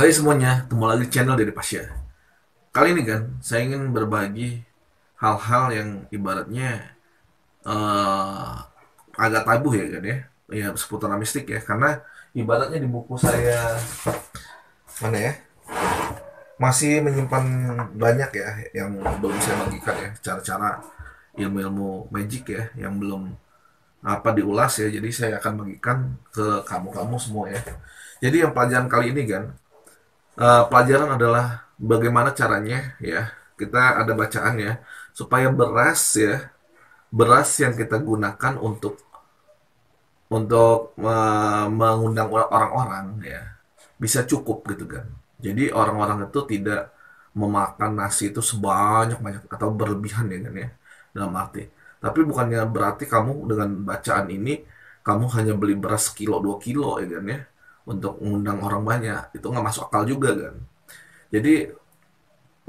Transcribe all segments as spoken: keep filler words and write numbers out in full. Hai semuanya, ketemu lagi di channel Dedi Pasha. Kali ini kan, saya ingin berbagi hal-hal yang ibaratnya uh, agak tabu ya kan ya, ya seputar mistik ya. Karena ibaratnya di buku saya mana ya, masih menyimpan banyak ya yang belum saya bagikan ya, cara-cara ilmu-ilmu magic ya, yang belum apa diulas ya. Jadi saya akan bagikan ke kamu-kamu semua ya. Jadi yang pelajaran kali ini kan, Uh, pelajaran adalah bagaimana caranya ya, kita ada bacaan ya, supaya beras ya, beras yang kita gunakan untuk untuk uh, mengundang orang-orang ya, bisa cukup gitu kan. Jadi orang-orang itu tidak memakan nasi itu sebanyak-banyak atau berlebihan ya kan ya, dalam arti. Tapi bukannya berarti kamu dengan bacaan ini kamu hanya beli beras kilo dua kilo ya kan ya, untuk mengundang orang banyak, itu nggak masuk akal juga kan. Jadi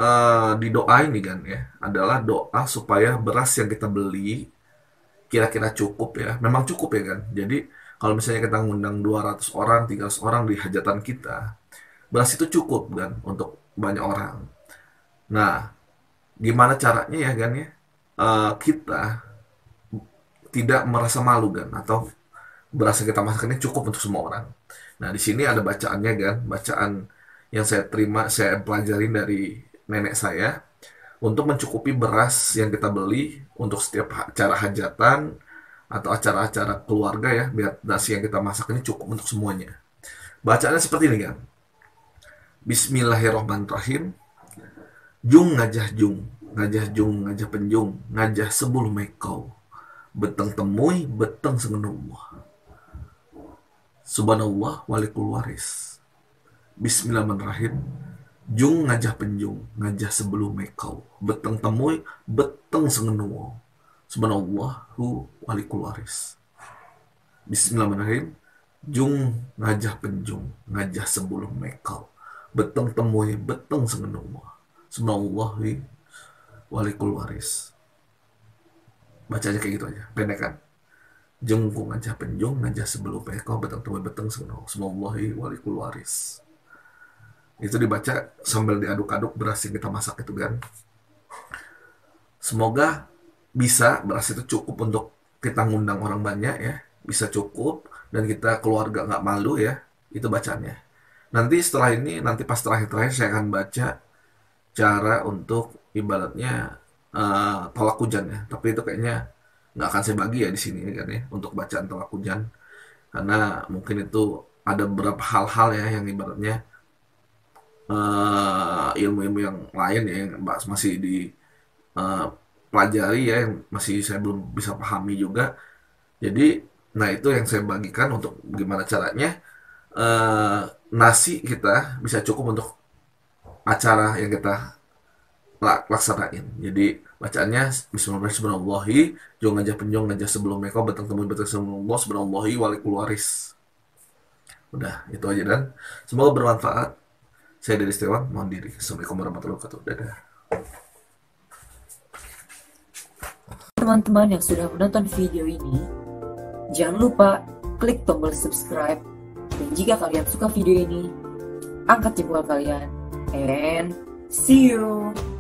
uh, di doa ini kan ya, adalah doa supaya beras yang kita beli kira-kira cukup ya, memang cukup ya kan. Jadi kalau misalnya kita ngundang dua ratus orang, tiga ratus orang di hajatan kita, beras itu cukup kan untuk banyak orang. Nah, gimana caranya ya kan ya, uh, kita tidak merasa malu kan, atau beras yang kita masaknya cukup untuk semua orang. Nah, di sini ada bacaannya kan, bacaan yang saya terima, saya pelajari dari nenek saya untuk mencukupi beras yang kita beli untuk setiap acara hajatan atau acara-acara keluarga ya, biar nasi yang kita masak ini cukup untuk semuanya. Bacaannya seperti ini kan. Bismillahirrahmanirrahim. Jung ngajah jung, ngajah jung ngajah penjung, ngajah sebul mekau. Beteng temui, beteng sengenumuh. Subhanallah walikul waris. Bismillahirrahmanirrahim. Jung ngajah penjung, ngajah sebelum mekau. Beteng temui, beteng sengenuo. Subhanallah hu walikul waris. Bismillahirrahmanirrahim. Jung ngajah penjung, ngajah sebelum mekau. Beteng temui, beteng sengenuo. Subhanallah hu walikul waris. Bacanya kayak gitu aja, pendek kan? Jengkung ngajah penjung, ngajah sebelum peko, beteng temui beteng seno. Bismillahi walikul waris. Itu dibaca sambil diaduk-aduk beras yang kita masak itu kan. Semoga bisa beras itu cukup untuk kita ngundang orang banyak ya, bisa cukup dan kita keluarga nggak malu ya. Itu bacaannya. Nanti setelah ini, nanti pas terakhir-terakhir saya akan baca cara untuk ibaratnya uh, tolak hujan ya. Tapi itu kayaknya nggak akan saya bagi ya di sini kan ya, untuk bacaan tolak hujan, karena mungkin itu ada beberapa hal-hal ya yang ibaratnya ilmu-ilmu uh, yang lain ya, yang masih dipelajari uh, ya, yang masih saya belum bisa pahami juga. Jadi nah itu yang saya bagikan untuk gimana caranya uh, nasi kita bisa cukup untuk acara yang kita laksanain. Jadi bacaannya bismillahirrahmanirrahim. Jong ngajah penjong, ngajah sebelum meko, beteng temui beteng sebelum Allah. Subhanallahi walikul waris. Udah, itu aja dan semoga bermanfaat. Saya Dedi Setiawan, mohon diri. Assalamualaikum warahmatullahi wabarakatuh. Dadah. Teman-teman yang sudah menonton video ini, jangan lupa klik tombol subscribe. Dan jika kalian suka video ini, angkat jempol kalian. And see you.